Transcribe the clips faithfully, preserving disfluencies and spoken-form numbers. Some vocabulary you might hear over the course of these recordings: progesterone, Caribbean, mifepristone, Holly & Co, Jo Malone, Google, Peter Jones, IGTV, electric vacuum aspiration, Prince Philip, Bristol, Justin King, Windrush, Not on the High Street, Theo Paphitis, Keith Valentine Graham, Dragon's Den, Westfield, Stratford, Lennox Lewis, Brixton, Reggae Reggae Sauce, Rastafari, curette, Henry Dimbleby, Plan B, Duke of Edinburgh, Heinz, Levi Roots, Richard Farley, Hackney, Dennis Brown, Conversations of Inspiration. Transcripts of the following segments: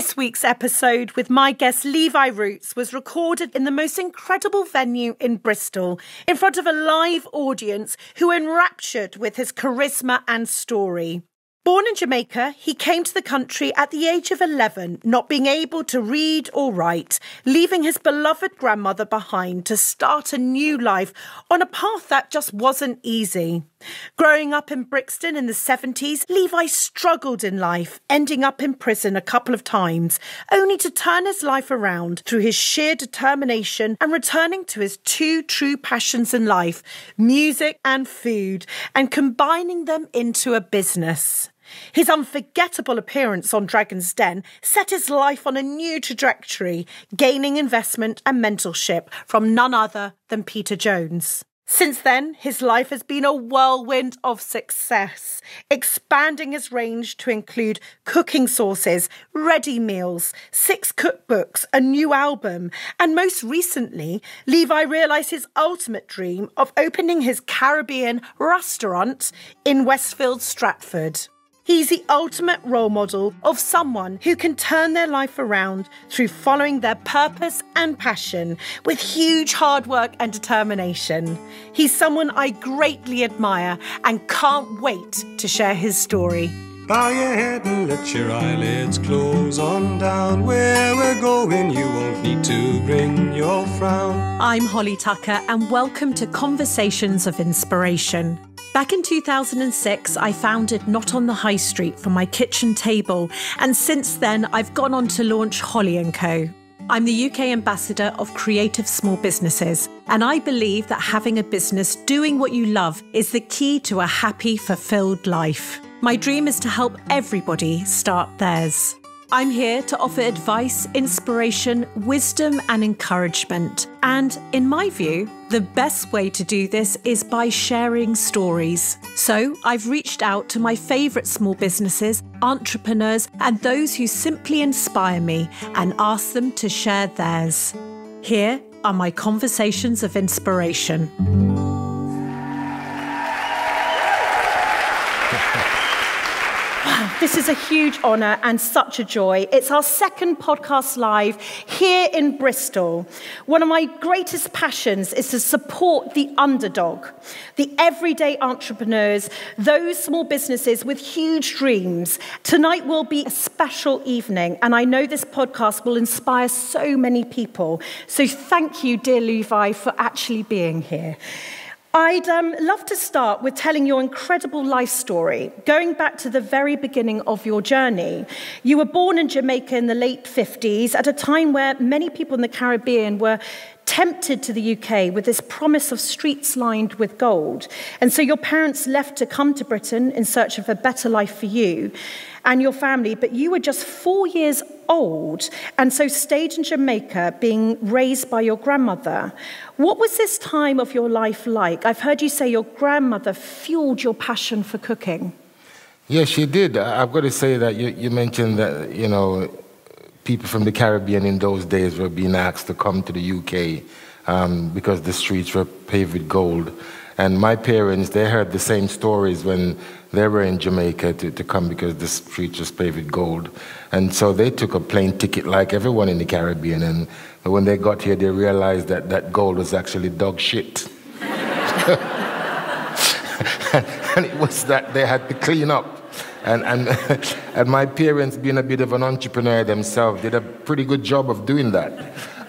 This week's episode with my guest Levi Roots was recorded in the most incredible venue in Bristol, in front of a live audience who enraptured with his charisma and story. Born in Jamaica, he came to the country at the age of eleven, not being able to read or write, leaving his beloved grandmother behind to start a new life on a path that just wasn't easy. Growing up in Brixton in the seventies, Levi struggled in life, ending up in prison a couple of times, only to turn his life around through his sheer determination and returning to his two true passions in life, music and food, and combining them into a business. His unforgettable appearance on Dragon's Den set his life on a new trajectory, gaining investment and mentorship from none other than Peter Jones. Since then, his life has been a whirlwind of success, expanding his range to include cooking sauces, ready meals, six cookbooks, a new album, and most recently, Levi realised his ultimate dream of opening his Caribbean restaurant in Westfield, Stratford. He's the ultimate role model of someone who can turn their life around through following their purpose and passion with huge hard work and determination. He's someone I greatly admire and can't wait to share his story. Bow your head and let your eyelids close on down. Where we're going, you won't need to bring your frown. I'm Holly Tucker and welcome to Conversations of Inspiration. Back in two thousand six, I founded Not on the High Street from my kitchen table, and since then I've gone on to launch Holly and Co. I'm the U K ambassador of creative small businesses, and I believe that having a business doing what you love is the key to a happy, fulfilled life. My dream is to help everybody start theirs. I'm here to offer advice, inspiration, wisdom and encouragement. And in my view, the best way to do this is by sharing stories. So I've reached out to my favourite small businesses, entrepreneurs and those who simply inspire me and asked them to share theirs. Here are my Conversations of Inspiration. This is a huge honour and such a joy. It's our second podcast live here in Bristol. One of my greatest passions is to support the underdog, the everyday entrepreneurs, those small businesses with huge dreams. Tonight will be a special evening, and I know this podcast will inspire so many people. So thank you, dear Levi, for actually being here. I'd um, love to start with telling your incredible life story, going back to the very beginning of your journey. You were born in Jamaica in the late fifties, at a time where many people in the Caribbean were tempted to the U K with this promise of streets lined with gold. And so your parents left to come to Britain in search of a better life for you and your family, but you were just four years old and so stayed in Jamaica, being raised by your grandmother. What was this time of your life like? I've heard you say your grandmother fueled your passion for cooking. Yes, she did. I've got to say that you, you mentioned that, you know, people from the Caribbean in those days were being asked to come to the U K um, because the streets were paved with gold. And my parents, they heard the same stories when they were in Jamaica to, to come because the streets were paved with gold. And so they took a plane ticket like everyone in the Caribbean. And when they got here, they realized that that gold was actually dog shit. And it was that they had to clean up. And, and, and my parents, being a bit of an entrepreneur themselves, did a pretty good job of doing that.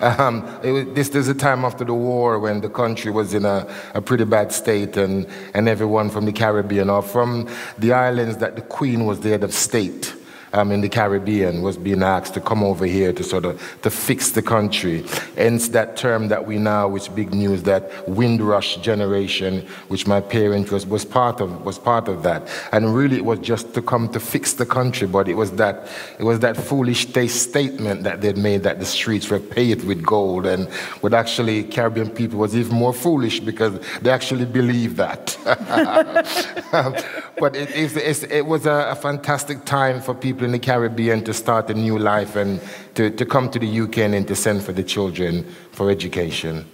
Um, it was, this is a time after the war when the country was in a, a pretty bad state, and, and everyone from the Caribbean or from the islands that the Queen was the head of state um, in the Caribbean was being asked to come over here to sort of to fix the country. Hence that term that we now, which big news, that Windrush generation, which my parents was, was, part of, was part of that. And really it was just to come to fix the country, but it was that, it was that foolish statement that they'd made that the streets were paved with gold, and what actually Caribbean people was even more foolish because they actually believed that. But it, it's, it's, it was a, a fantastic time for people in the Caribbean to start a new life and to, to come to the U K and then to send for the children for education.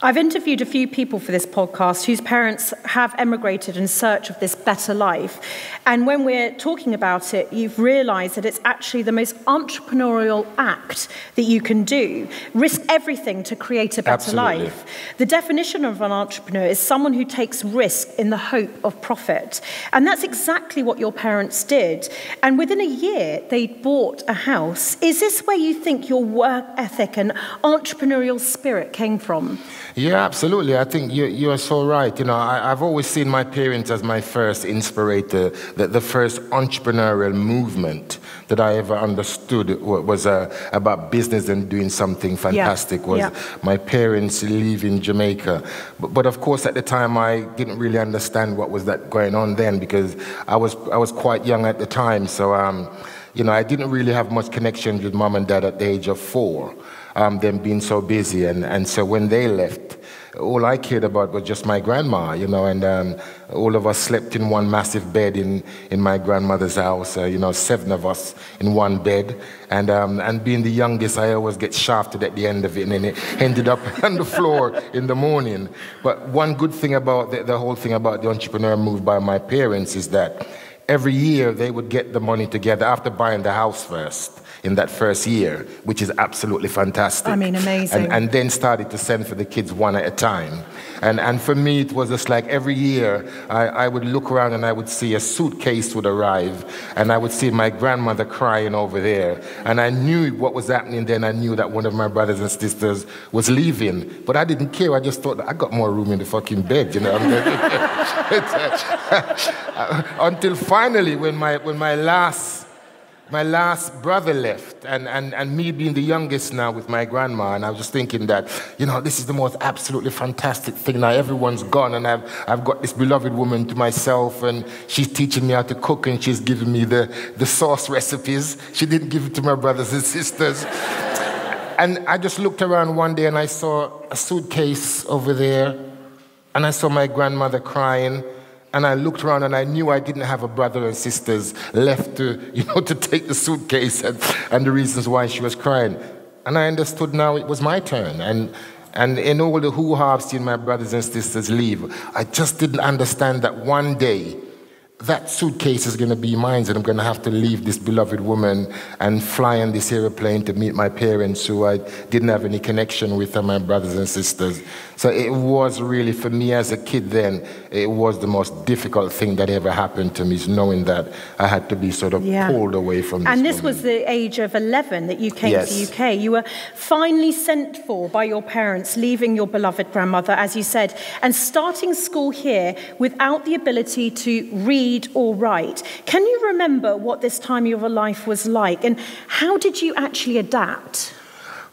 I've interviewed a few people for this podcast whose parents have emigrated in search of this better life. And when we're talking about it, you've realised that it's actually the most entrepreneurial act that you can do. Risk everything to create a better Absolutely. life. The definition of an entrepreneur is someone who takes risk in the hope of profit. And that's exactly what your parents did. And within a year, they bought a house. Is this where you think your work ethic and entrepreneurial spirit came from? Yeah, absolutely. I think you, you are so right. You know, I, I've always seen my parents as my first inspirator, the, the first entrepreneurial movement that I ever understood was uh, about business and doing something fantastic, yeah. was yeah. my parents leaving Jamaica. But, but of course, at the time, I didn't really understand what was that going on then, because I was, I was quite young at the time. So, um, you know, I didn't really have much connection with mom and dad at the age of four. Um, them being so busy, and, and so when they left, all I cared about was just my grandma, you know, and um, all of us slept in one massive bed in, in my grandmother's house, uh, you know, seven of us in one bed, and um, and being the youngest, I always get shafted at the end of it, and then it ended up on the floor in the morning. But one good thing about the, the whole thing about the entrepreneur move by my parents is that every year they would get the money together after buying the house first, in that first year, which is absolutely fantastic. I mean, amazing. And, and then started to send for the kids one at a time. And, and for me, it was just like every year, I, I would look around and I would see a suitcase would arrive, and I would see my grandmother crying over there. And I knew what was happening then. I knew that one of my brothers and sisters was leaving. But I didn't care. I just thought, I got more room in the fucking bed, you know. Until finally, when my, when my last... My last brother left, and, and, and me being the youngest now with my grandma, and I was just thinking that, you know, this is the most absolutely fantastic thing. Now everyone's gone, and I've, I've got this beloved woman to myself, and she's teaching me how to cook, and she's giving me the, the sauce recipes. She didn't give it to my brothers and sisters. And I just looked around one day, and I saw a suitcase over there, and I saw my grandmother crying. And I looked around, and I knew I didn't have a brother and sisters left to, you know, to take the suitcase and, and the reasons why she was crying. And I understood now it was my turn. And, and in all the hoo-ha I've seen my brothers and sisters leave, I just didn't understand that one day that suitcase is going to be mine, and I'm going to have to leave this beloved woman and fly in this airplane to meet my parents, who I didn't have any connection with, and my brothers and sisters. So it was really, for me as a kid then, it was the most difficult thing that ever happened to me, is knowing that I had to be sort of yeah. pulled away from this. And this woman. Was the age of eleven that you came yes. to the U K. You were finally sent for by your parents, leaving your beloved grandmother, as you said, and starting school here without the ability to read or write. Can you remember what this time of your life was like, and how did you actually adapt?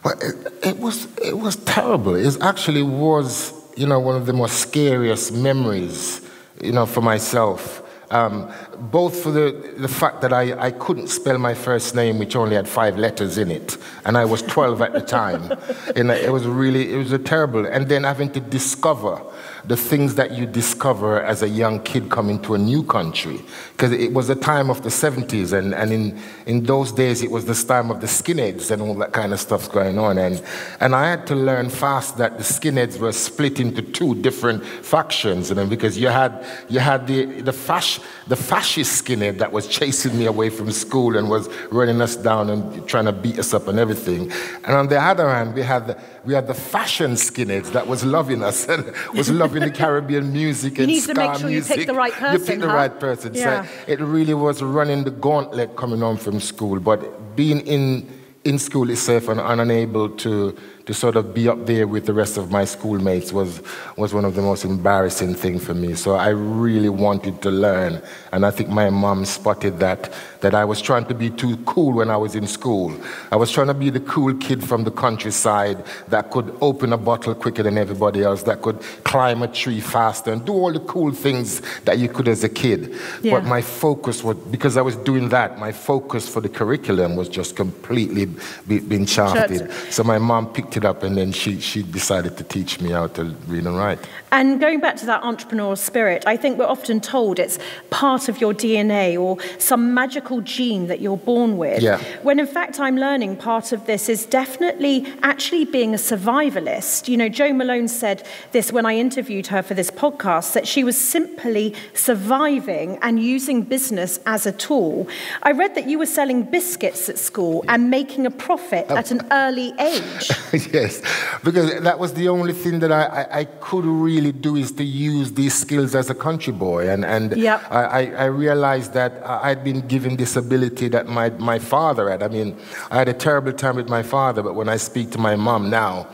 Well, it, it was it was terrible. It actually was, you know, one of the most scariest memories, you know, for myself. Um, both for the, the fact that I, I couldn't spell my first name, which only had five letters in it, and I was twelve at the time. And it was really, it was a terrible. And then having to discover the things that you discover as a young kid coming to a new country. Because it was the time of the seventies, and, and in, in those days it was this time of the skinheads and all that kind of stuff's going on. And, and I had to learn fast that the skinheads were split into two different factions, you know, because you had, you had the, the, fash, the fascist skinhead that was chasing me away from school and was running us down and trying to beat us up and everything. And on the other hand, we had the, we had the fashion skinheads that was loving us and was loving in the Caribbean music and ska music. You need to make sure music. You pick the right person. You pick the huh? right person. Yeah. So it really was running the gauntlet coming on from school. But being in, in school itself and unable to, to sort of be up there with the rest of my schoolmates was, was one of the most embarrassing things for me. So I really wanted to learn. And I think my mom spotted that, that I was trying to be too cool when I was in school. I was trying to be the cool kid from the countryside that could open a bottle quicker than everybody else, that could climb a tree faster and do all the cool things that you could as a kid. Yeah. But my focus was, because I was doing that, my focus for the curriculum was just completely be, being shafted. So my mom picked picked it up, and then she, she decided to teach me how to read and write. And going back to that entrepreneurial spirit, I think we're often told it's part of your D N A or some magical gene that you're born with, yeah. when in fact I'm learning part of this is definitely actually being a survivalist. You know, Jo Malone said this when I interviewed her for this podcast, that she was simply surviving and using business as a tool. I read that you were selling biscuits at school yeah. and making a profit at an early age. Yes, because that was the only thing that I, I, I could really do, is to use these skills as a country boy. And, and yep. I, I realized that I'd been given this ability that my, my father had. I mean, I had a terrible time with my father, but when I speak to my mom now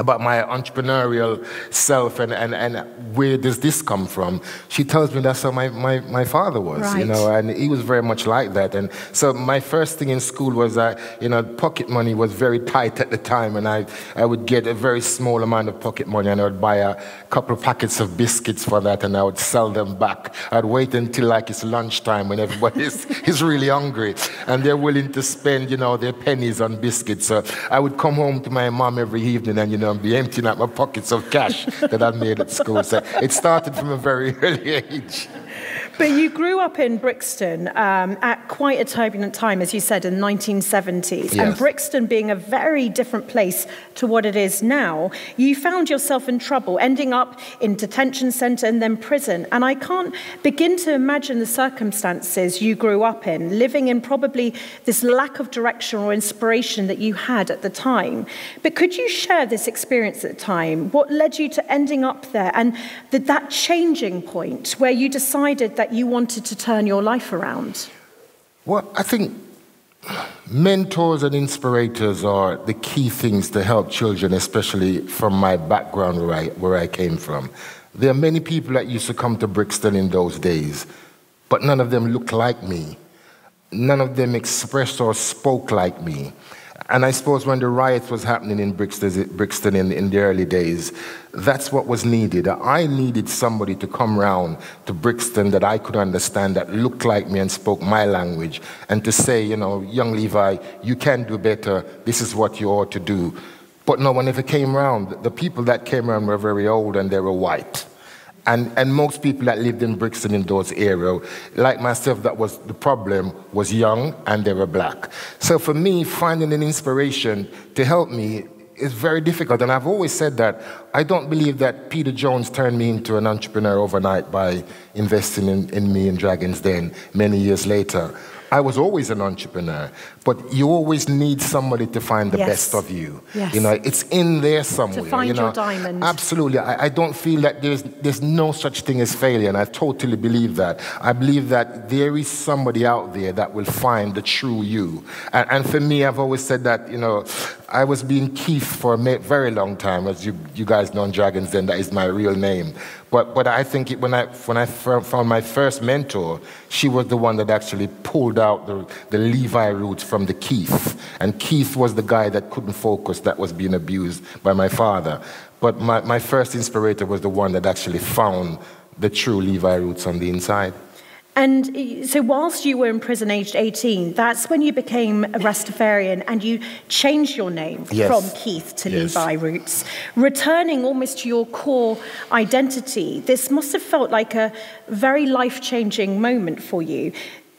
about my entrepreneurial self and, and, and where does this come from, she tells me that's how my, my, my father was, right. you know, and he was very much like that. And so my first thing in school was that, you know, pocket money was very tight at the time, and I, I would get a very small amount of pocket money, and I would buy a couple of packets of biscuits for that, and I would sell them back. I'd wait until like it's lunchtime when everybody is, is really hungry and they're willing to spend, you know, their pennies on biscuits. So I would come home to my mom every evening and, you know, and be emptying out my pockets of cash that I made at school. So it started from a very early age. But you grew up in Brixton um, at quite a turbulent time, as you said, in the nineteen seventies. Yes. And Brixton being a very different place to what it is now, you found yourself in trouble, ending up in detention centre and then prison. And I can't begin to imagine the circumstances you grew up in, living in probably this lack of direction or inspiration that you had at the time. But could you share this experience at the time? What led you to ending up there? And the, that changing point where you decided that you wanted to turn your life around? Well, I think mentors and inspirators are the key things to help children, especially from my background where I, where I came from. There are many people that used to come to Brixton in those days, but none of them looked like me. None of them expressed or spoke like me. And I suppose when the riots was happening in Brixton, Brixton in, in the early days, that's what was needed. I needed somebody to come round to Brixton that I could understand, that looked like me and spoke my language, and to say, you know, young Levi, you can do better, this is what you ought to do. But no one ever came round. The people that came round were very old and they were white. And, and most people that lived in Brixton in those areas, like myself, that was the problem, was young and they were black. So for me, finding an inspiration to help me is very difficult. And I've always said that I don't believe that Peter Jones turned me into an entrepreneur overnight by investing in, in me in Dragon's Den many years later. I was always an entrepreneur, but you always need somebody to find the yes. best of you. Yes. You know, it's in there somewhere. To find you know? your diamond. Absolutely. I, I don't feel that there's, there's no such thing as failure, and I totally believe that. I believe that there is somebody out there that will find the true you. And, and for me, I've always said that, you know, I was being Keith for a very long time, as you, you guys know in Dragon's Den, that is my real name. But, but I think it, when I, when I found my first mentor, she was the one that actually pulled out the, the Levi Roots from the Keith. And Keith was the guy that couldn't focus, that was being abused by my father. But my, my first inspirator was the one that actually found the true Levi Roots on the inside. And so whilst you were in prison aged eighteen, that's when you became a Rastafarian and you changed your name yes. from Keith to yes. Levi Roots, returning almost to your core identity. This must have felt like a very life-changing moment for you.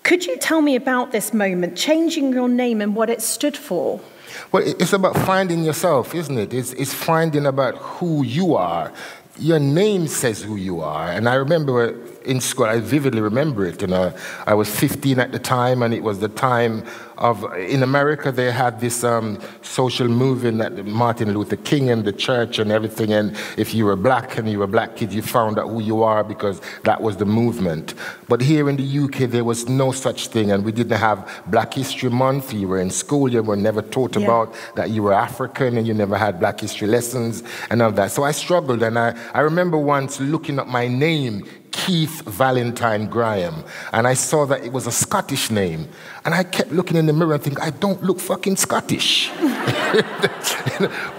Could you tell me about this moment, changing your name and what it stood for? Well, it's about finding yourself, isn't it? It's, it's finding about who you are. Your name says who you are. And I remember in school, I vividly remember it. You know, I was fifteen at the time, and it was the time of, in America, they had this um, social movement that Martin Luther King and the church and everything. And if you were black and you were a black kid, you found out who you are because that was the movement. But here in the U K, there was no such thing. And we didn't have Black History Month. You were in school, you were never taught yeah. about that you were African, and you never had Black History lessons and all that. So I struggled, and I I remember once looking up my name, Keith Valentine Graham, and I saw that it was a Scottish name. And I kept looking in the mirror and thinking, I don't look fucking Scottish.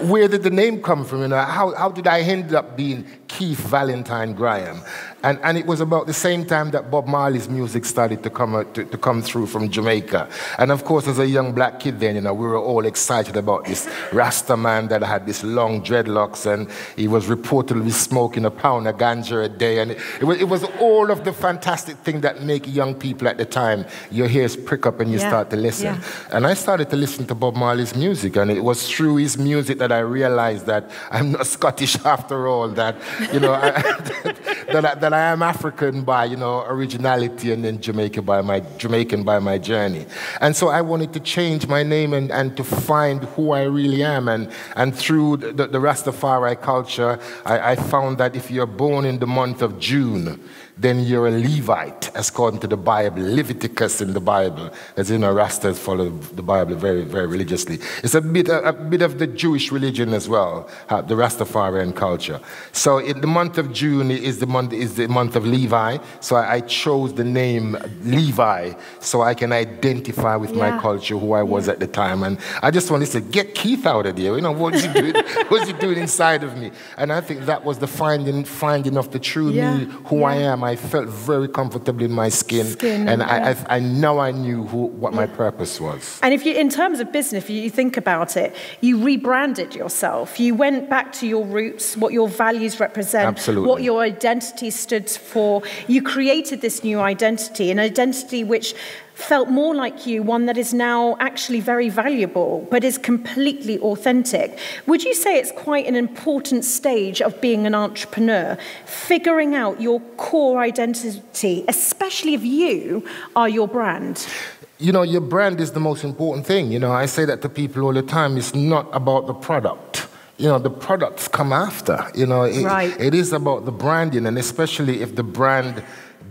Where did the name come from? You know, how, how did I end up being Keith Valentine Graham? And, and it was about the same time that Bob Marley's music started to come, uh, to, to come through from Jamaica. And of course, as a young black kid then, you know, we were all excited about this Rasta man that had this long dreadlocks, and he was reportedly smoking a pound of ganja a day. And it, it, was, it was all of the fantastic thing that make young people at the time, your ears prick up and you yeah. start to listen. Yeah. And I started to listen to Bob Marley's music, and it was through his music that I realized that I'm not Scottish after all, that, you know, I, that, that, that I am African by, you know, originality, and then Jamaican by my Jamaican by my journey. And so I wanted to change my name and, and to find who I really am. And, and through the, the Rastafari culture, I, I found that if you're born in the month of June, then you're a Levite, as according to the Bible, Leviticus in the Bible. As you know, Rastas follow the Bible very, very religiously. It's a bit, a, a bit of the Jewish religion as well, uh, the Rastafarian culture. So in the month of June is the month, is the month of Levi, so I, I chose the name Levi so I can identify with yeah. my culture, who I was yeah. at the time. And I just wanted to say, get Keith out of here, you know, what's he doing, what's he doing inside of me? And I think that was the finding, finding of the true yeah. me, who yeah. I am. I felt very comfortable in my skin, skin and yeah. I, I, I know I knew who, what yeah. my purpose was. And if you, in terms of business, if you think about it, you rebranded yourself. You went back to your roots, what your values represent, Absolutely. what your identity stood for. You created this new identity, an identity which felt more like you, one that is now actually very valuable, but is completely authentic. Would you say it's quite an important stage of being an entrepreneur, figuring out your core identity, especially if you are your brand? You know, your brand is the most important thing. You know, I say that to people all the time, it's not about the product. You know, the products come after. You know, it, right. it is about the branding, and especially if the brand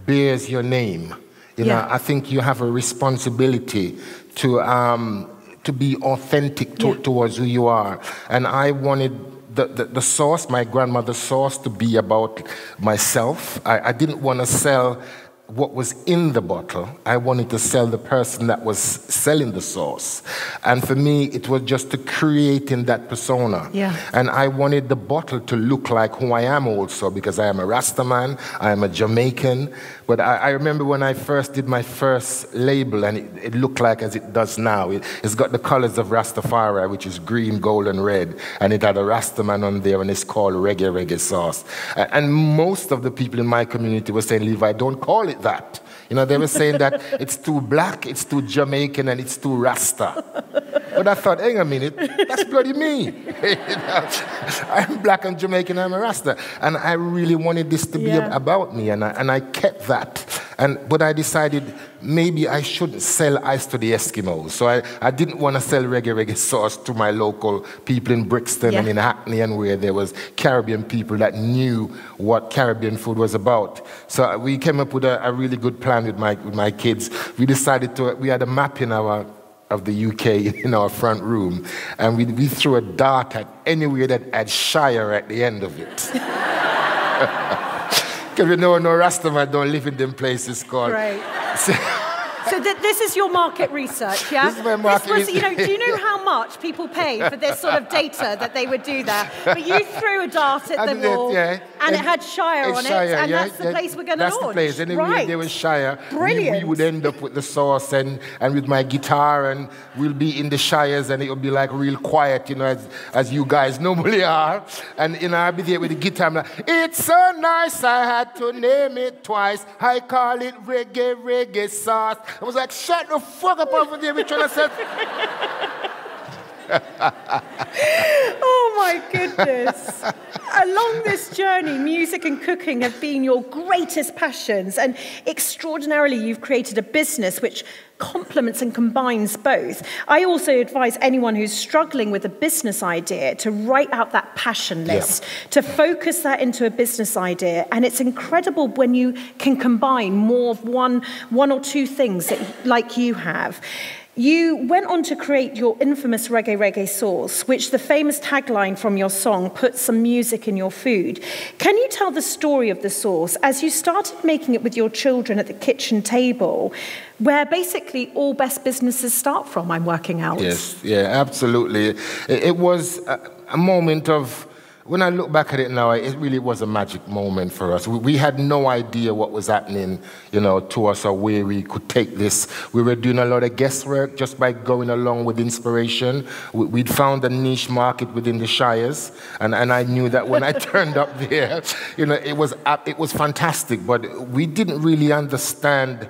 bears your name. You know, yeah. I think you have a responsibility to, um, to be authentic to, yeah. towards who you are. And I wanted the, the, the sauce, my grandmother's sauce, to be about myself. I, I didn't want to sell what was in the bottle. I wanted to sell the person that was selling the sauce. And for me, it was just to creating that persona. Yeah. And I wanted the bottle to look like who I am also, because I am a Rasta man, I am a Jamaican. But I, I remember when I first did my first label, and it, it looked like as it does now. It, it's got the colors of Rastafari, which is green, gold, and red. And it had a Rasta man on there, and it's called Reggae Reggae Sauce. And most of the people in my community were saying, Levi, don't call it that. You know, they were saying that it's too black, it's too Jamaican, and it's too Rasta. But I thought, hang a minute, that's bloody me. You know, I'm black, I'm Jamaican, I'm a Rasta. And I really wanted this to be yeah. about me, and I, and I kept that. And, but I decided maybe I shouldn't sell ice to the Eskimos. So I, I didn't want to sell Reggae Reggae Sauce to my local people in Brixton yeah. and in Hackney, and where there was Caribbean people that knew what Caribbean food was about. So we came up with a, a really good plan with my, with my kids. We decided to, we had a map in our, of the U K in our front room, and we, we threw a dart at anywhere that had Shire at the end of it. Because we know no Rastaman don't live in them places called. Right. So, so th this is your market research, yeah? This is my market this was, research. You know, do you know how much people pay for this sort of data that they would do there? But you threw a dart at them all, yeah, and it, it had Shire on Shire, it, and yeah, that's the yeah, place we're going to launch. That's the place. Anyway, right. There was Shire. Brilliant. We, we would end up with the sauce and, and with my guitar, and we'll be in the Shires, and it will be like real quiet, you know, as, as you guys normally are. And, you know, I'll be there with the guitar. I'm like, it's so nice, I had to name it twice. I call it Reggae Reggae Sauce. I was like, shut the fuck up over there, we're trying to sell. Oh my goodness. Along this journey, music and cooking have been your greatest passions, and extraordinarily you've created a business which complements and combines both. I also advise anyone who's struggling with a business idea to write out that passion list, yeah. to focus that into a business idea. And it's incredible when you can combine more of one, one or two things that, like you have. You went on to create your infamous Reggae Reggae Sauce, which the famous tagline from your song puts some music in your food. Can you tell the story of the sauce as you started making it with your children at the kitchen table, where basically all best businesses start from, I'm working out? Yes, yeah, absolutely. It was a moment of when I look back at it now, it really was a magic moment for us. We, we had no idea what was happening, you know, to us or where we could take this. We were doing a lot of guesswork just by going along with inspiration. We, we'd found a niche market within the Shires, and, and I knew that when I turned up there, you know, it was, it was fantastic, but we didn't really understand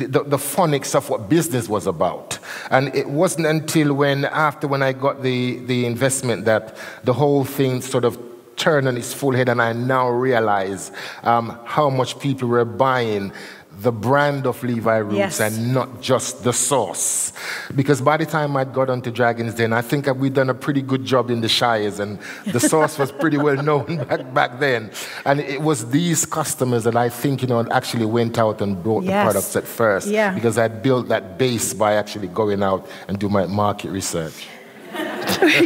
The, the phonics of what business was about. And it wasn't until when, after when I got the, the investment, that the whole thing sort of turned on its full head, and I now realize um, how much people were buying the brand of Levi Roots, yes, and not just the sauce. Because by the time I'd got onto Dragon's Den, I think we'd done a pretty good job in the Shires, and the sauce was pretty well known back, back then. And it was these customers that I think, you know, actually went out and bought, yes, the products at first, yeah, because I'd built that base by actually going out and doing my market research.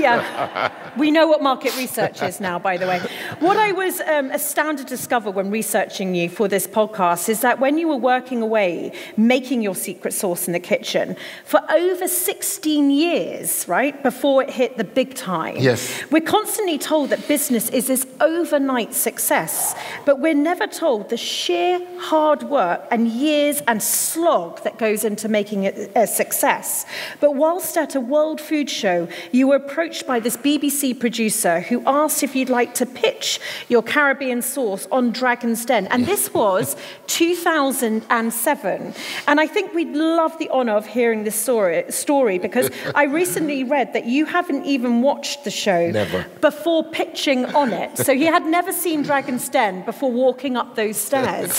Yeah, we know what market research is now, by the way. What I was um, astounded to discover when researching you for this podcast is that when you were working away, making your secret sauce in the kitchen, for over sixteen years, right, before it hit the big time, yes, we're constantly told that business is this overnight success, but we're never told the sheer hard work and years and slog that goes into making it a success. But whilst at a World Food Show, you were approached by this B B C producer who asked if you'd like to pitch your Caribbean sauce on Dragon's Den. And this was two thousand seven. And I think we'd love the honour of hearing this story, story because I recently read that you haven't even watched the show never. before pitching on it. So he had never seen Dragon's Den before walking up those stairs.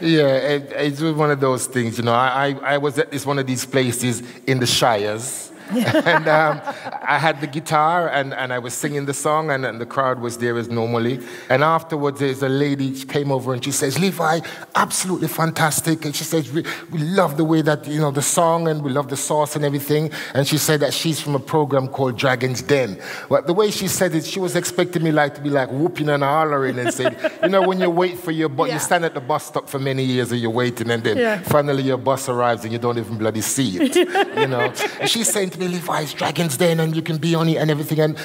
Yeah, it, it was one of those things, you know. I, I, I was at this one of these places in the Shires. And um, I had the guitar, and, and I was singing the song, and, and the crowd was there as normally. And afterwards, there's a lady, she came over and she says, "Levi, absolutely fantastic." And she says, we, we love the way that, you know, the song, and we love the sauce and everything. And she said that she's from a program called Dragon's Den. But the way she said it, she was expecting me like to be like whooping and hollering and saying, you know, when you wait for your bus, yeah, you stand at the bus stop for many years and you're waiting, and then, yeah, finally your bus arrives and you don't even bloody see it, you know. And she's saying to Levi's Dragon's Den, and you can be on it and everything. And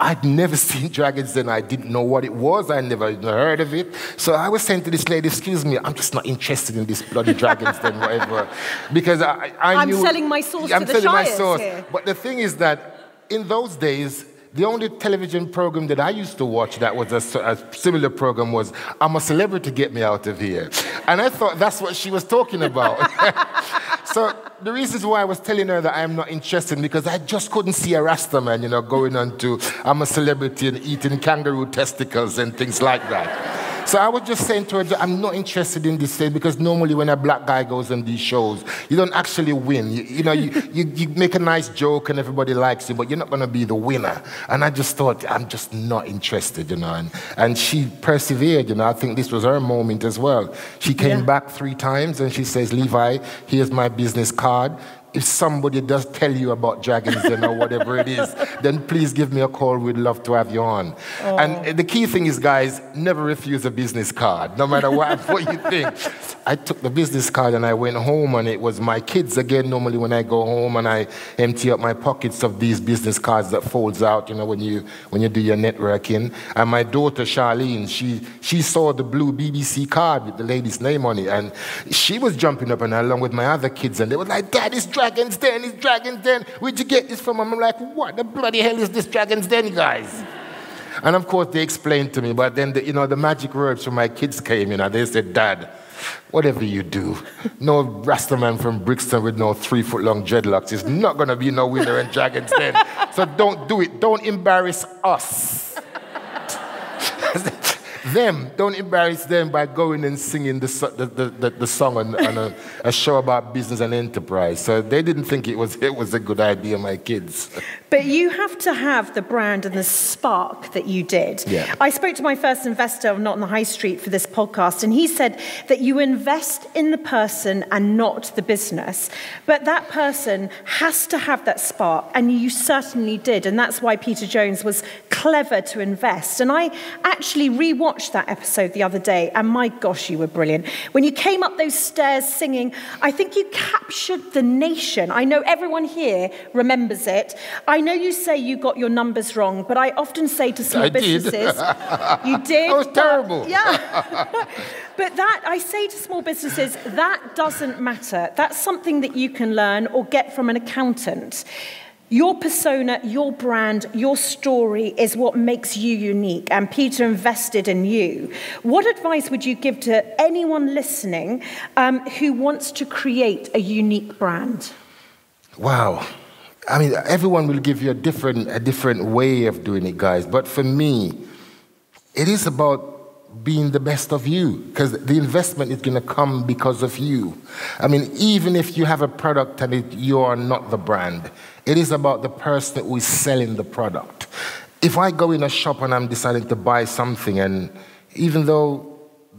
I'd never seen Dragon's Den. I didn't know what it was. I never heard of it. So I was saying to this lady, "Excuse me, I'm just not interested in this bloody Dragon's Den, whatever." Because I, I I'm knew, selling my sauce. I'm to selling the my sauce. Here. But the thing is that in those days, the only television program that I used to watch that was a, a similar program was "I'm a Celebrity, Get Me Out of Here," and I thought that's what she was talking about. So the reasons why I was telling her that I'm not interested, because I just couldn't see a Rasta man, you know, going on to "I'm a Celebrity" and eating kangaroo testicles and things like that. So I was just saying to her, I'm not interested in this thing, because normally when a black guy goes on these shows, you don't actually win. You, you know, you, you, you make a nice joke and everybody likes you, but you're not going to be the winner. And I just thought, I'm just not interested, you know. And, and she persevered, you know. I think this was her moment as well. She came, yeah, back three times and she says, "Levi, here's my business card. If somebody does tell you about Dragon's Den or whatever it is, then please give me a call. We'd love to have you on." Oh. And the key thing is, guys, never refuse a business card, no matter what, what you think. I took the business card and I went home, and it was my kids again. Normally when I go home and I empty up my pockets of these business cards that folds out, you know, when you, when you do your networking. And my daughter, Charlene, she, she saw the blue B B C card with the lady's name on it, and she was jumping up and along with my other kids, and they were like, "Dad, it's Dragon's Den, it's Dragon's Den. Where'd you get this from?" I'm like, "What the bloody hell is this Dragon's Den, guys?" And of course they explained to me, but then the, you know, the magic words from my kids came, you know, they said, "Dad, whatever you do, no Rastaman from Brixton with no three foot long dreadlocks is not going to be no winner in Dragon's Den. So don't do it. Don't embarrass us." Them, don't embarrass them by going and singing the, the, the, the song on, on a, a show about business and enterprise. So they didn't think it was, it was a good idea, my kids. But you have to have the brand and the spark that you did. Yeah. I spoke to my first investor of Not on the High Street for this podcast, and he said that you invest in the person and not the business. But that person has to have that spark, and you certainly did. And that's why Peter Jones was clever to invest. And I actually rewatched watched that episode the other day, and my gosh, you were brilliant. When you came up those stairs singing, I think you captured the nation. I know everyone here remembers it. I I know you say you got your numbers wrong, but I often say to small I businesses... Did. You did. I was terrible. But, yeah. But that, I say to small businesses, that doesn't matter. That's something that you can learn or get from an accountant. Your persona, your brand, your story is what makes you unique, and Peter invested in you. What advice would you give to anyone listening um, who wants to create a unique brand? Wow. I mean, everyone will give you a different, a different way of doing it, guys. But for me, it is about being the best of you, because the investment is going to come because of you. I mean, even if you have a product and it, you are not the brand, it is about the person who is selling the product. If I go in a shop and I'm deciding to buy something, and even though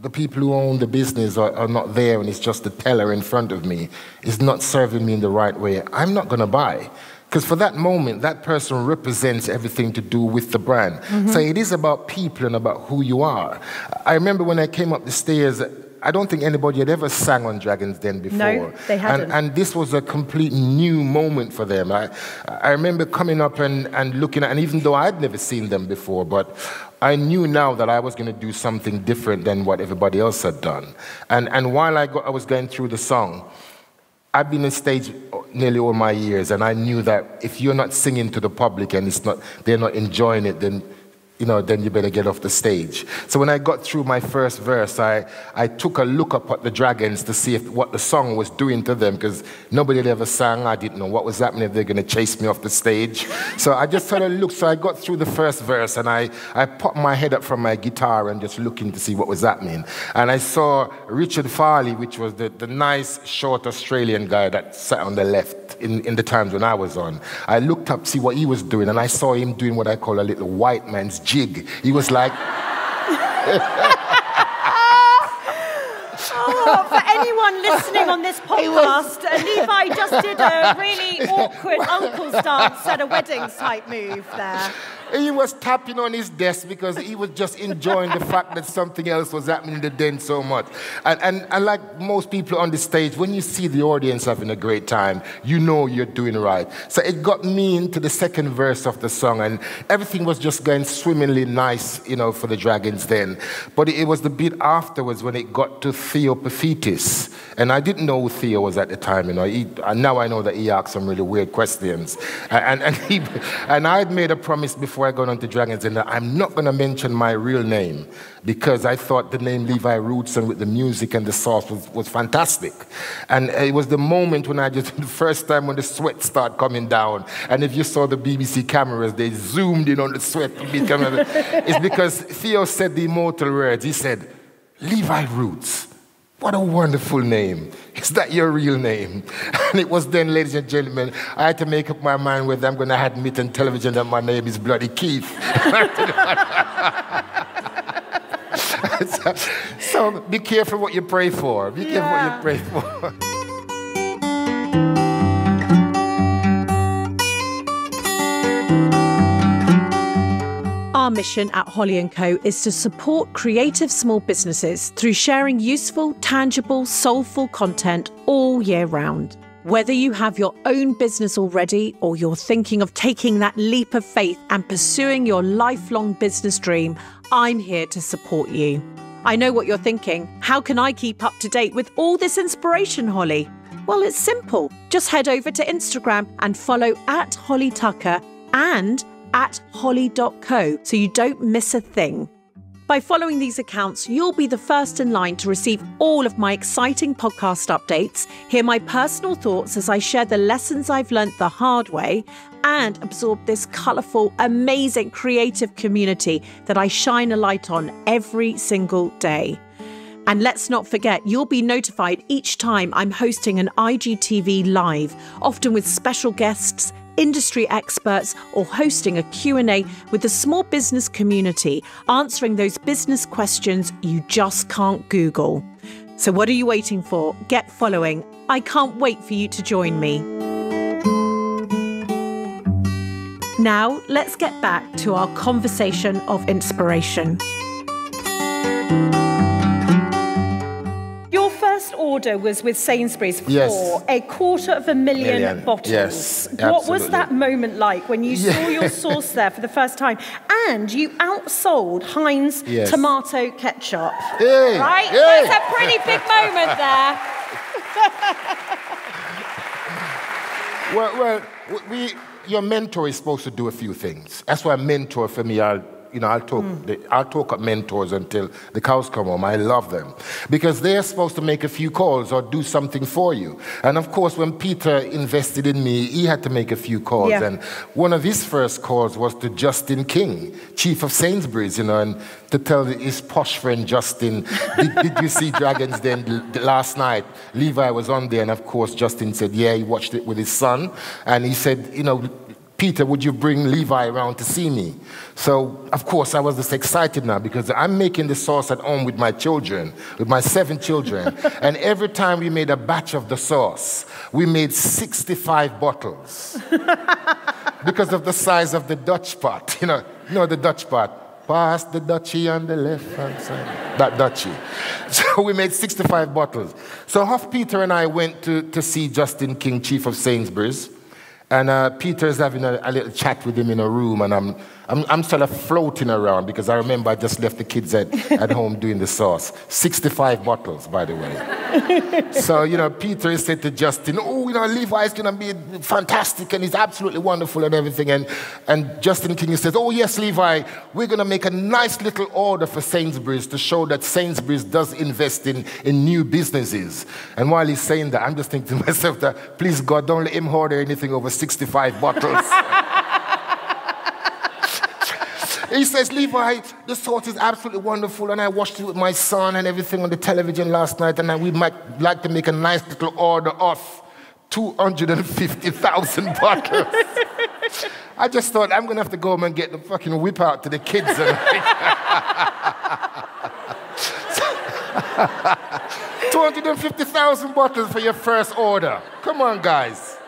the people who own the business are, are not there and it's just the teller in front of me, it's not serving me in the right way, I'm not going to buy. Because for that moment, that person represents everything to do with the brand. Mm-hmm. So it is about people and about who you are. I remember when I came up the stairs, I don't think anybody had ever sang on Dragon's Den before. No, they hadn't. And, and this was a complete new moment for them. I, I remember coming up and, and looking at, and even though I'd never seen them before, but I knew now that I was going to do something different than what everybody else had done. And, and while I, got, I was going through the song, I've been on stage nearly all my years, and I knew that if you're not singing to the public and it's not, they're not enjoying it, then you know, then you better get off the stage. So when I got through my first verse, I, I took a look up at the Dragons to see if, what the song was doing to them, because nobody had ever sang. I didn't know what was happening, if they're going to chase me off the stage. So I just sort of looked. So I got through the first verse, and I, I popped my head up from my guitar and just looking to see what was happening. And I saw Richard Farley, which was the, the nice, short Australian guy that sat on the left in, in the times when I was on. I looked up to see what he was doing, and I saw him doing what I call a little white man's gym. Jig. He was like... Oh, for anyone listening on this podcast, Levi just did a really awkward uncle's dance at a weddings type move there. He was tapping on his desk because he was just enjoying the fact that something else was happening in the den so much. And, and, and like most people on the stage, when you see the audience having a great time, you know you're doing right. So it got me into the second verse of the song, and everything was just going swimmingly nice, you know, for the Dragons then. But it was the bit afterwards when it got to Theo Paphitis. And I didn't know who Theo was at the time, you know. He, now I know that he asked some really weird questions. And, and, he, and I had made a promise before I got on to Dragons, and I'm not going to mention my real name, because I thought the name Levi Roots and with the music and the sauce was, was fantastic. And it was the moment when I just, the first time when the sweat started coming down, and if you saw the B B C cameras, they zoomed in on the sweat. It's because Theo said the immortal words. He said, "Levi Roots, what a wonderful name. Is that your real name?" And it was then, ladies and gentlemen, I had to make up my mind whether I'm going to admit on television that my name is bloody Keith. so, so be careful what you pray for. Be careful yeah. what you pray for. Our mission at Holly and Co is to support creative small businesses through sharing useful, tangible, soulful content all year round. Whether you have your own business already or you're thinking of taking that leap of faith and pursuing your lifelong business dream, I'm here to support you. I know what you're thinking. How can I keep up to date with all this inspiration, Holly? Well, it's simple. Just head over to Instagram and follow at Holly Tucker and at holly dot co so you don't miss a thing. By following these accounts, you'll be the first in line to receive all of my exciting podcast updates, hear my personal thoughts as I share the lessons I've learnt the hard way, and absorb this colourful, amazing creative community that I shine a light on every single day. And let's not forget, you'll be notified each time I'm hosting an I G T V Live, often with special guests, industry experts, or hosting a Q and A with the small business community, answering those business questions you just can't Google. So what are you waiting for? Get following. I can't wait for you to join me. Now, let's get back to our conversation of inspiration. Your first first order was with Sainsbury's for yes. a quarter of a million, million. bottles. Yes, what absolutely. was that moment like when you yeah. saw your sauce there for the first time? And you outsold Heinz yes. tomato ketchup. Hey, right? Hey. That's a pretty big moment there. well, well we, your mentor is supposed to do a few things. That's why a mentor for me, I'll... You know, I'll talk, mm. the, I'll talk at mentors until the cows come home. I love them. Because they're supposed to make a few calls or do something for you. And of course, when Peter invested in me, he had to make a few calls. Yeah. And one of his first calls was to Justin King, chief of Sainsbury's, you know, and to tell his posh friend Justin, did, did you see Dragon's Den last night? Levi was on there, and of course, Justin said, yeah, he watched it with his son. And he said, you know, Peter, would you bring Levi around to see me? So, of course, I was just excited now because I'm making the sauce at home with my children, with my seven children. And every time we made a batch of the sauce, we made sixty-five bottles because of the size of the Dutch pot. You know, you know the Dutch pot. Pass the Dutchie on the left-hand side. That Dutchie. So we made sixty-five bottles. So Huff Peter and I went to, to see Justin King, chief of Sainsbury's. And uh, Peter's having a, a little chat with him in a room, and I'm, I'm, I'm sort of floating around because I remember I just left the kids at, at home doing the sauce. sixty-five bottles, by the way. So, you know, Peter said to Justin, oh, you know, Levi's going to be fantastic, and he's absolutely wonderful and everything. And, and Justin King says, oh, yes, Levi, we're going to make a nice little order for Sainsbury's to show that Sainsbury's does invest in, in new businesses. And while he's saying that, I'm just thinking to myself that, please, God, don't let him order anything over sixty-five bottles. He says, Levi, the sauce is absolutely wonderful, and I watched it with my son and everything on the television last night, and we might like to make a nice little order of two hundred fifty thousand bottles. I just thought, I'm going to have to go home and get the fucking whip out to the kids. two hundred fifty thousand bottles for your first order. Come on, guys.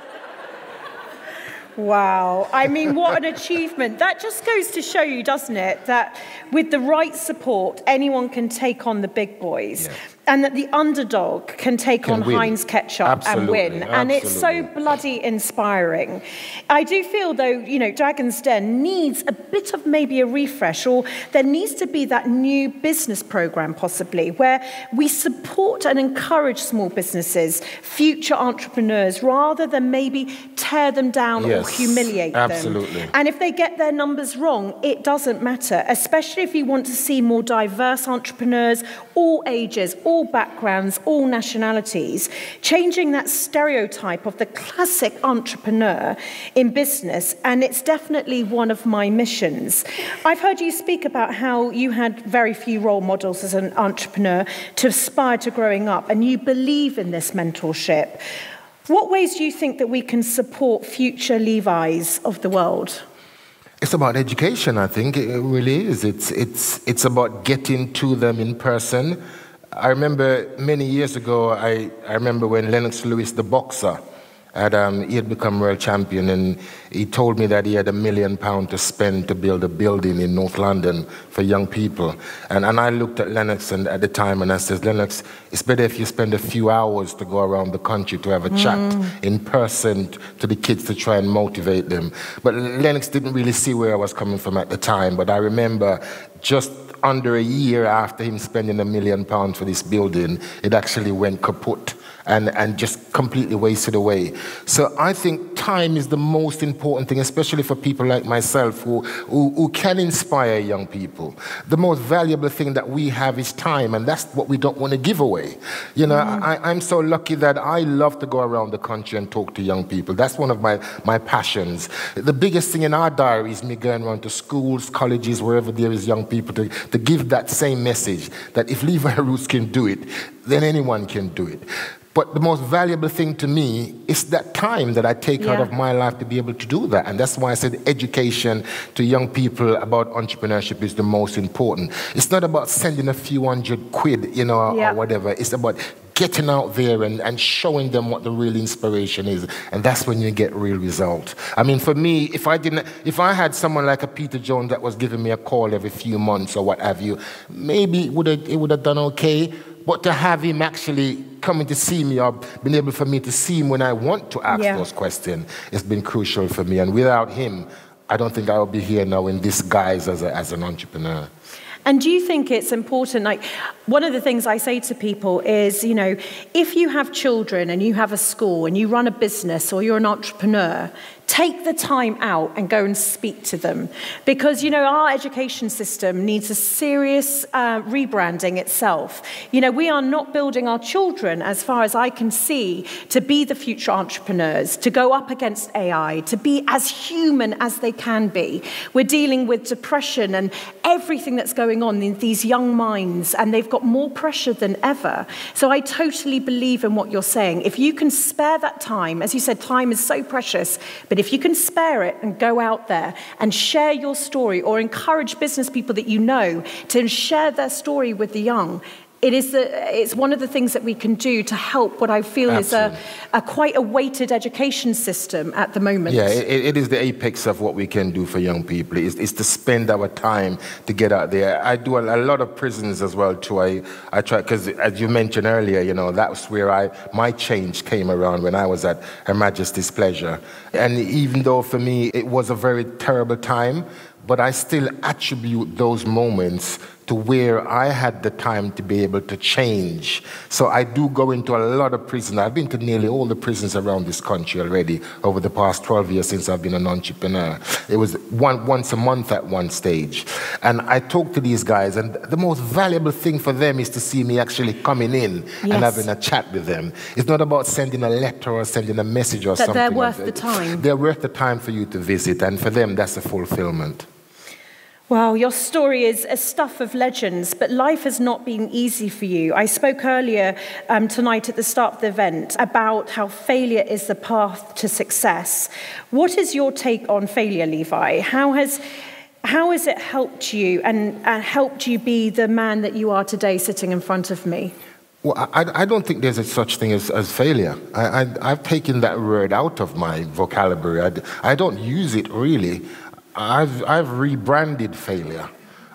Wow. I mean, what an achievement. That just goes to show you, doesn't it, that with the right support, anyone can take on the big boys. Yeah. And that the underdog can take can on win. Heinz ketchup Absolutely. and win. Absolutely. And it's so bloody inspiring. I do feel, though, you know, Dragon's Den needs a bit of maybe a refresh, or there needs to be that new business programme, possibly, where we support and encourage small businesses, future entrepreneurs, rather than maybe tear them down yes, or humiliate absolutely. them. And if they get their numbers wrong, it doesn't matter, especially if you want to see more diverse entrepreneurs, all ages, all all backgrounds, all nationalities, changing that stereotype of the classic entrepreneur in business, and it's definitely one of my missions. I've heard you speak about how you had very few role models as an entrepreneur to aspire to growing up, and you believe in this mentorship. What ways do you think that we can support future Levi's of the world? It's about education, I think, it really is. It's, it's, it's about getting to them in person. I remember many years ago, I, I remember when Lennox Lewis, the boxer, had, um, he had become world champion, and he told me that he had a million pounds to spend to build a building in North London for young people. And, and I looked at Lennox and, at the time, and I said, Lennox, it's better if you spend a few hours to go around the country to have a mm. chat in person to the kids to try and motivate them. But Lennox didn't really see where I was coming from at the time, but I remember just under a year after him spending a million pounds for this building, it actually went kaput and, and just completely wasted away. So I think time is the most important thing, especially for people like myself who, who, who can inspire young people. The most valuable thing that we have is time, and that's what we don't want to give away. You know, mm-hmm. I, I'm so lucky that I love to go around the country and talk to young people. That's one of my, my passions. The biggest thing in our diary is me going around to schools, colleges, wherever there is young people to, to give that same message, that if Levi Roots can do it, then anyone can do it. But the most valuable thing to me is that time that I take yeah. out of my life to be able to do that. And that's why I said education to young people about entrepreneurship is the most important. It's not about sending a few hundred quid, you know, yeah. or whatever. It's about getting out there and, and showing them what the real inspiration is. And that's when you get real results. I mean, for me, if I didn't, if I had someone like a Peter Jones that was giving me a call every few months or what have you, maybe it would have, it would have done okay. but to have him actually coming to see me or being able for me to see him when I want to ask yeah. those questions, it's been crucial for me. And without him, I don't think I would be here now in this guise as, a, as an entrepreneur. And do you think it's important, like, one of the things I say to people is, you know, if you have children and you have a school and you run a business or you're an entrepreneur, take the time out and go and speak to them. Because, you know, our education system needs a serious uh, rebranding itself. You know, we are not building our children, as far as I can see, to be the future entrepreneurs, to go up against A I, to be as human as they can be. We're dealing with depression and everything that's going on in these young minds, and they've got more pressure than ever. So I totally believe in what you're saying. If you can spare that time, as you said, time is so precious, but if you can spare it and go out there and share your story or encourage business people that you know to share their story with the young, it is the, it's one of the things that we can do to help what I feel Absolutely. Is a, a quite a weighted education system at the moment. Yeah, it, it is the apex of what we can do for young people. It's, it's to spend our time to get out there. I do a, a lot of prisons as well too. I, I try, because as you mentioned earlier, you know, that's where I, my change came around when I was at Her Majesty's Pleasure. And even though for me it was a very terrible time, but I still attribute those moments to where I had the time to be able to change. So I do go into a lot of prisons. I've been to nearly all the prisons around this country already over the past twelve years since I've been an entrepreneur. It was one, once a month at one stage. And I talk to these guys, and the most valuable thing for them is to see me actually coming in yes. and having a chat with them. It's not about sending a letter or sending a message or that something. They're worth like that. the time. They're worth the time for you to visit, and for them, that's a fulfillment. Wow, your story is a stuff of legends, but life has not been easy for you. I spoke earlier um, tonight at the start of the event about how failure is the path to success. What is your take on failure, Levi? How has, how has it helped you and, and helped you be the man that you are today sitting in front of me? Well, I, I don't think there's a such thing as, as failure. I, I, I've taken that word out of my vocabulary. I, I don't use it really. I've, I've rebranded failure.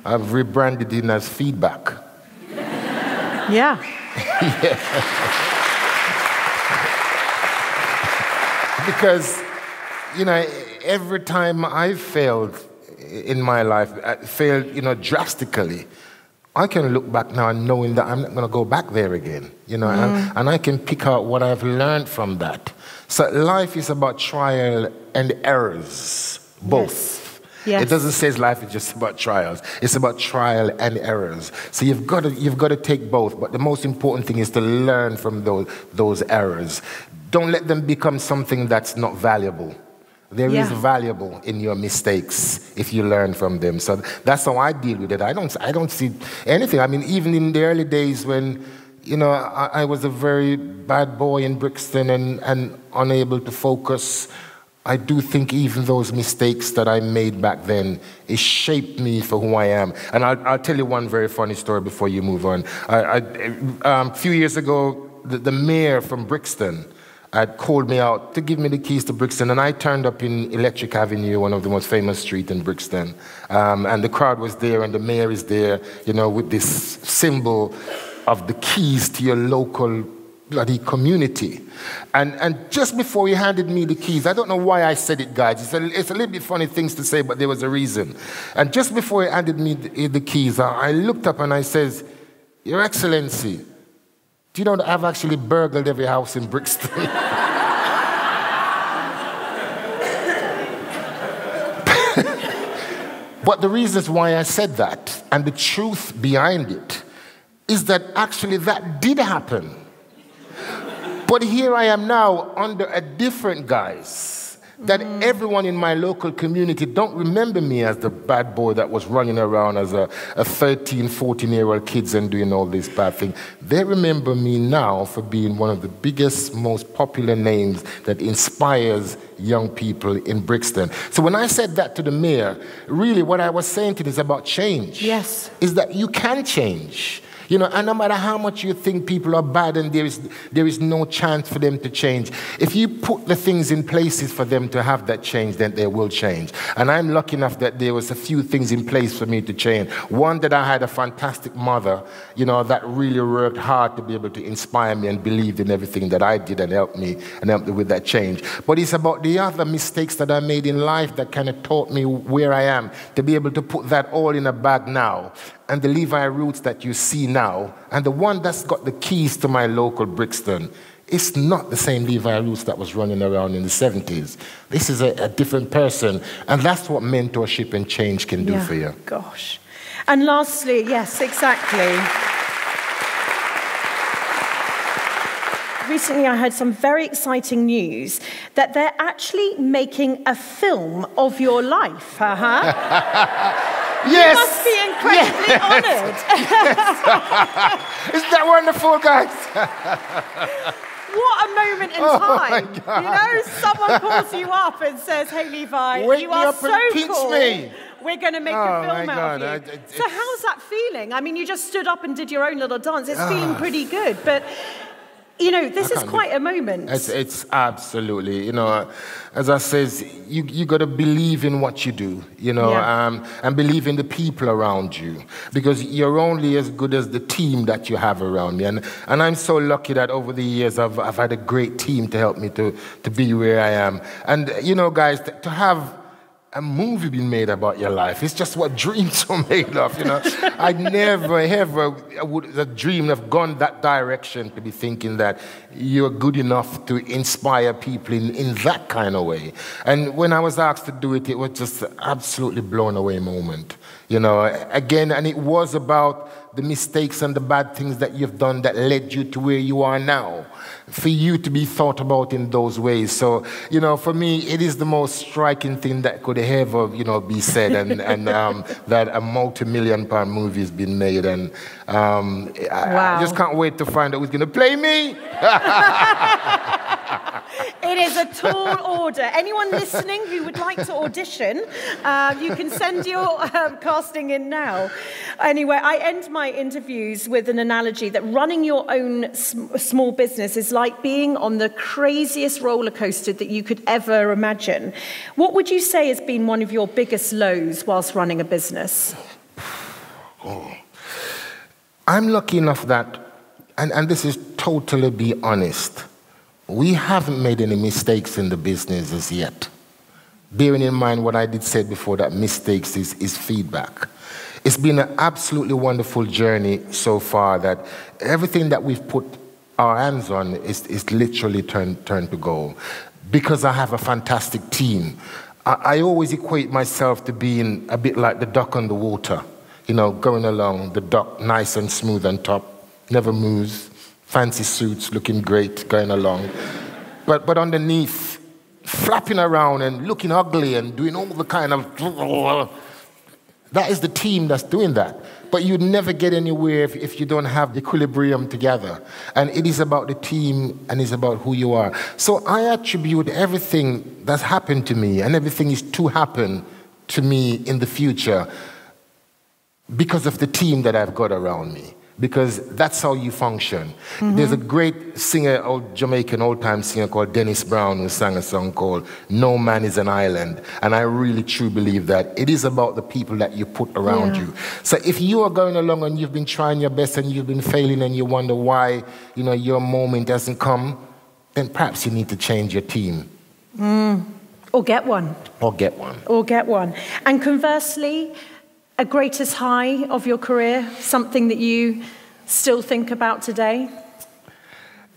I've rebranded it as feedback. Yeah. yeah. Because, you know, every time I've failed in my life, I failed, you know, drastically, I can look back now and knowing that I'm not going to go back there again, you know, mm. and, and I can pick out what I've learned from that. So life is about trial and errors, both. Yes. Yes. It doesn't say life is just about trials. It's about trial and errors. So you've got to, you've got to take both. But the most important thing is to learn from those, those errors. Don't let them become something that's not valuable. There yeah. is valuable in your mistakes if you learn from them. So that's how I deal with it. I don't, I don't see anything. I mean, even in the early days when, you know, I, I was a very bad boy in Brixton and, and unable to focus, I do think even those mistakes that I made back then, it shaped me for who I am. And I'll, I'll tell you one very funny story before you move on. I, I, um, a few years ago, the, the mayor from Brixton had called me out to give me the keys to Brixton, and I turned up in Electric Avenue, one of the most famous streets in Brixton. Um, and the crowd was there, and the mayor is there, you know, with this symbol of the keys to your local bloody community. And, and just before he handed me the keys, I don't know why I said it, guys. It's a, it's a little bit funny things to say, but there was a reason. And just before he handed me the, the keys, I, I looked up and I says, "Your Excellency, do you know that I've actually burgled every house in Brixton?" But the reasons why I said that and the truth behind it is that actually that did happen. But here I am now under a different guise that mm. everyone in my local community don't remember me as the bad boy that was running around as a, a thirteen, fourteen-year-old kids and doing all this bad thing. They remember me now for being one of the biggest, most popular names that inspires young people in Brixton. So when I said that to the mayor, really what I was saying to this about change yes. is that you can change. You know, and no matter how much you think people are bad and there is, there is no chance for them to change, if you put the things in places for them to have that change, then they will change. And I'm lucky enough that there was a few things in place for me to change. One, that I had a fantastic mother, you know, that really worked hard to be able to inspire me and believed in everything that I did and helped me and helped me with that change. But it's about the other mistakes that I made in life that kind of taught me where I am, to be able to put that all in a bag now. And the Levi Roots that you see now, and the one that's got the keys to my local Brixton, it's not the same Levi Roots that was running around in the seventies. This is a, a different person. And that's what mentorship and change can do yeah, for you. Gosh. And lastly, yes, exactly. Recently, I heard some very exciting news that they're actually making a film of your life. Uh-huh. Yes. You must be incredibly yes. honoured. Yes. Isn't that wonderful, guys? What a moment in time. Oh my God. You know, someone calls you up and says, hey, Levi, Wake you are so cool. Me. We're going to make oh a film out of you. I, I, so how's that feeling? I mean, you just stood up and did your own little dance. It's uh, feeling pretty good, but... You know, this is quite a moment. It's, it's absolutely, you know, as I says, you, you got to believe in what you do, you know, yeah. um, and believe in the people around you, because you're only as good as the team that you have around you. And, and I'm so lucky that over the years I've, I've had a great team to help me to, to be where I am. And, you know, guys, to, to have... a movie being made about your life. It's just what dreams are made of, you know. I never, ever would have dreamed of gone that direction, to be thinking that you're good enough to inspire people in, in that kind of way. And when I was asked to do it, it was just an absolutely blown away moment. You know, again, and it was about the mistakes and the bad things that you've done that led you to where you are now, for you to be thought about in those ways. So, you know, for me, it is the most striking thing that could ever, you know, be said, and, and um, that a multi-million pound movie has been made. And um, wow. I, I just can't wait to find out who's going to play me. It is a tall order. Anyone listening who would like to audition, uh, you can send your um, casting in now. Anyway, I end my interviews with an analogy that running your own sm small business is like being on the craziest roller coaster that you could ever imagine. What would you say has been one of your biggest lows whilst running a business? Oh. I'm lucky enough that, and, and this is totally be honest, we haven't made any mistakes in the business as yet. Bearing in mind what I did say before, that mistakes is, is feedback. It's been an absolutely wonderful journey so far, that everything that we've put our hands on is, is literally turned, turned to gold. Because I have a fantastic team, I, I always equate myself to being a bit like the duck on the water. You know, going along, the duck nice and smooth on top, never moves. Fancy suits, looking great, going along. But, but underneath, flapping around and looking ugly and doing all the kind of... That is the team that's doing that. But you'd never get anywhere if, if you don't have the equilibrium together. And it is about the team, and it's about who you are. So I attribute everything that's happened to me, and everything is to happen to me in the future, because of the team that I've got around me. Because that's how you function. Mm-hmm. There's a great singer, old Jamaican old-time singer called Dennis Brown, who sang a song called No Man Is an Island. And I really truly believe that. It is about the people that you put around yeah. you. So if you are going along and you've been trying your best and you've been failing and you wonder why, you know, your moment doesn't come, then perhaps you need to change your team. Mm. Or get one. Or get one. Or get one. And conversely, a greatest high of your career, something that you still think about today?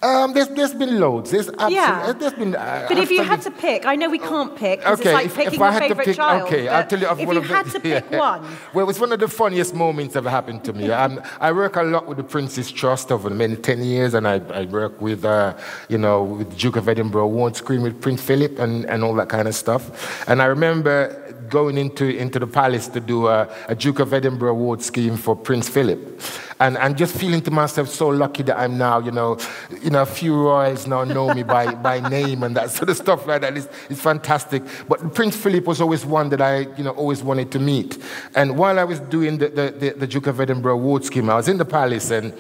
Um, there's, there's been loads. There's absolutely, yeah. there's been... Uh, but if you had to pick, I know we can't pick, because okay, it's like picking if, if your favourite pick, child. Okay, I'll tell you of if one you of had the, to pick yeah. one. Well, it's one of the funniest moments that ever happened to me. um, I work a lot with the Prince's Trust over many ten years, and I, I work with, uh, you know, with the Duke of Edinburgh, Ward Screen with Prince Philip, and, and all that kind of stuff. And I remember going into, into the palace to do a, a Duke of Edinburgh award scheme for Prince Philip. And, and just feeling to myself so lucky that I'm now, you know, you know, a few royals now know me by, by name and that sort of stuff like that. It's, it's fantastic. But Prince Philip was always one that I, you know, always wanted to meet. And while I was doing the, the, the, the Duke of Edinburgh award scheme, I was in the palace and,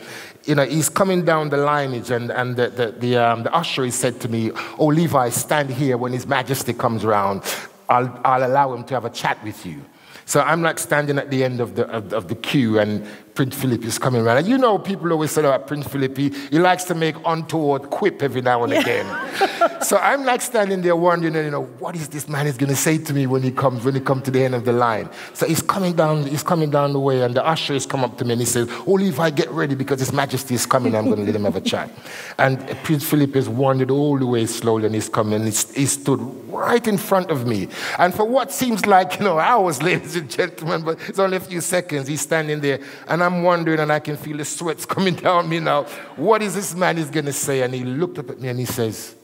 you know, he's coming down the lineage and, and the, the, the, um, the usher said to me, "Oh, Levi, stand here when His Majesty comes round. I'll, I'll allow him to have a chat with you." So I'm like standing at the end of the, of, of the queue and Prince Philip is coming around. And you know, people always say about Prince Philip, he, he likes to make untoward quip every now and yeah. again. So I'm like standing there wondering, you know, what is this man is going to say to me when he comes, when he comes to the end of the line? So he's coming down, he's coming down the way and the usher has come up to me and he says, "Oh, Levi, get ready because His Majesty is coming. I'm going to let him have a chat." And Prince Philip has wandered all the way slowly and he's coming. He's, he stood right in front of me. And for what seems like, you know, hours, ladies and gentlemen, but it's only a few seconds, he's standing there. And I'm wondering, and I can feel the sweats coming down me now, what is this man is going to say? And he looked up at me and he says,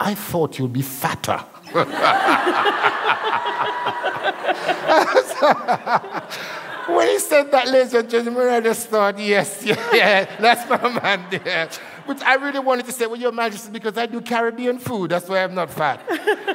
"I thought you'd be fatter." When he said that, ladies and gentlemen, I just thought, yes, yeah, yeah, that's my man there. Which I really wanted to say, "Well, Your Majesty, because I do Caribbean food, that's why I'm not fat."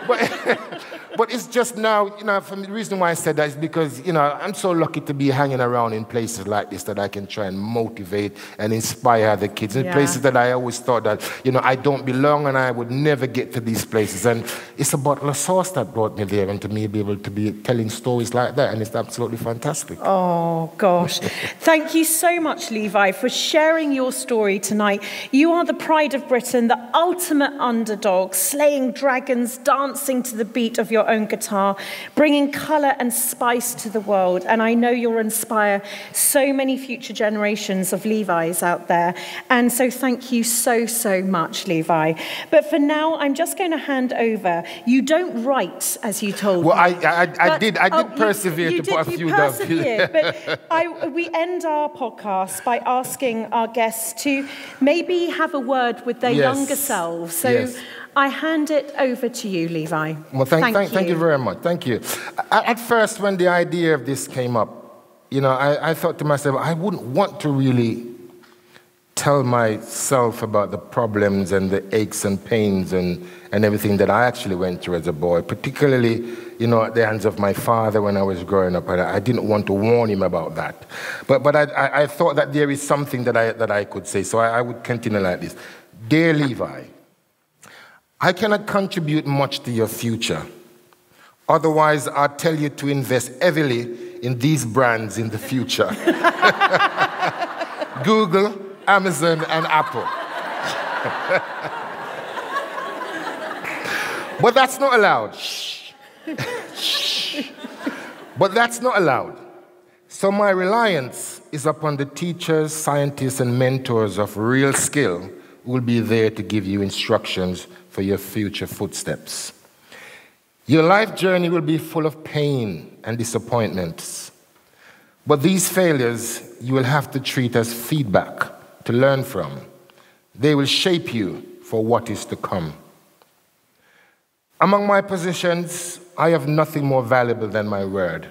But, but it's just now, you know, for me, the reason why I said that is because, you know, I'm so lucky to be hanging around in places like this that I can try and motivate and inspire the kids. In yeah. places that I always thought that, you know, I don't belong and I would never get to these places. And it's a bottle of sauce that brought me there and to me be able to be telling stories like that. And it's absolutely fantastic. Oh, gosh. Thank you so much, Levi, for sharing your story tonight. You You are the pride of Britain, the ultimate underdog, slaying dragons, dancing to the beat of your own guitar, bringing colour and spice to the world. And I know you'll inspire so many future generations of Levi's out there. And so thank you so, so much, Levi. But for now, I'm just going to hand over. You don't write, as you told well, me. Well, I, I, I did. I did oh, persevere you, you to did, put a few down. You but I, we end our podcast by asking our guests to maybe have a word with their yes. younger selves. So yes. I hand it over to you, Levi. Well, thank, thank, thank, you. thank you very much. Thank you. I, at first, when the idea of this came up, you know, I, I thought to myself, I wouldn't want to really tell myself about the problems and the aches and pains and, and everything that I actually went through as a boy, particularly, you know, at the hands of my father when I was growing up. And I didn't want to warn him about that. But, but I, I, I thought that there is something that I, that I could say, so I, I would continue like this. "Dear Levi, I cannot contribute much to your future. Otherwise, I'll tell you to invest heavily in these brands in the future." Google, Amazon and Apple. But that's not allowed. Shh. Shh. But that's not allowed. So my reliance is upon the teachers, scientists and mentors of real skill who will be there to give you instructions for your future footsteps. Your life journey will be full of pain and disappointments. But these failures you will have to treat as feedback to learn from. They will shape you for what is to come. Among my possessions, I have nothing more valuable than my word.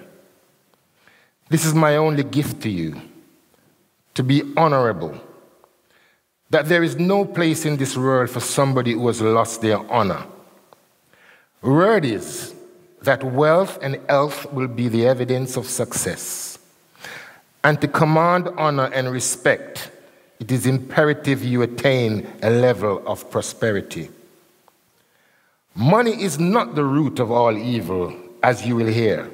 This is my only gift to you, to be honorable, that there is no place in this world for somebody who has lost their honor. Word is that wealth and health will be the evidence of success. And to command honor and respect, it is imperative you attain a level of prosperity. Money is not the root of all evil, as you will hear,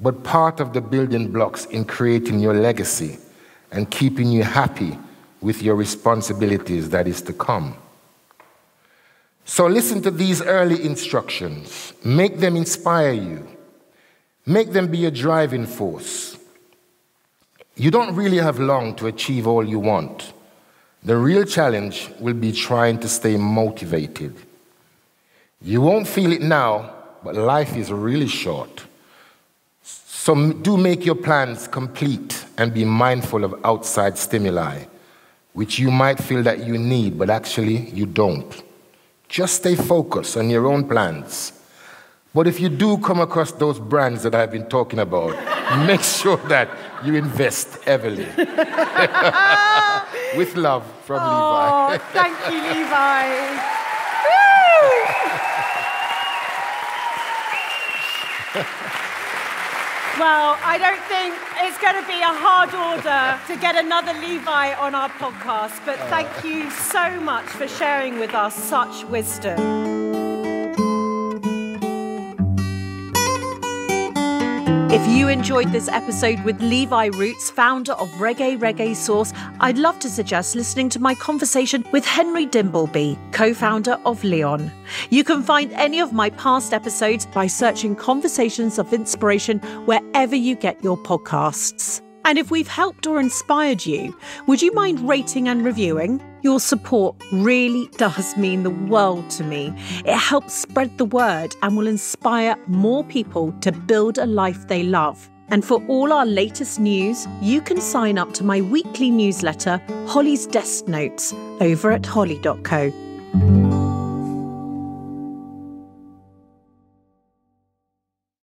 but part of the building blocks in creating your legacy and keeping you happy with your responsibilities that is to come. So listen to these early instructions. Make them inspire you. Make them be a driving force. You don't really have long to achieve all you want. The real challenge will be trying to stay motivated. You won't feel it now, but life is really short. So do make your plans complete and be mindful of outside stimuli, which you might feel that you need, but actually you don't. Just stay focused on your own plans. But if you do come across those brands that I've been talking about, make sure that you invest heavily. With love from oh, Levi. Thank you, Levi. Well, I don't think it's going to be a hard order to get another Levi on our podcast, but uh. thank you so much for sharing with us such wisdom. If you enjoyed this episode with Levi Roots, founder of Reggae Reggae Sauce, I'd love to suggest listening to my conversation with Henry Dimbleby, co-founder of Leon. You can find any of my past episodes by searching Conversations of Inspiration wherever you get your podcasts. And if we've helped or inspired you, would you mind rating and reviewing? Your support really does mean the world to me. It helps spread the word and will inspire more people to build a life they love. And for all our latest news, you can sign up to my weekly newsletter, Holly's Desk Notes, over at holly dot co.